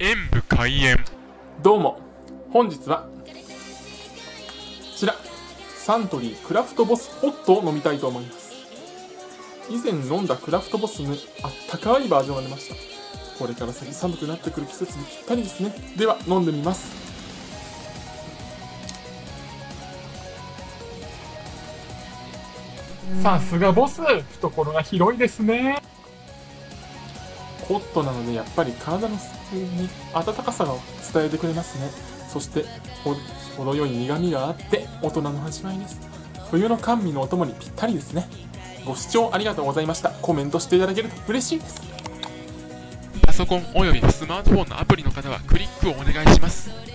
演武開演。どうも、本日はこちらサントリークラフトボスホットを飲みたいと思います。以前飲んだクラフトボスにあったかいバージョンが出ました。これから先寒くなってくる季節にぴったりですね。では飲んでみます。さすがボス、懐が広いですね。ホットなのでやっぱり体のに温かさが伝えてくれますね。そして程よい苦みがあって大人の味わいです。冬の甘味のお供にぴったりですね。ご視聴ありがとうございました。コメントしていただけると嬉しいです。パソコンおよびスマートフォンのアプリの方はクリックをお願いします。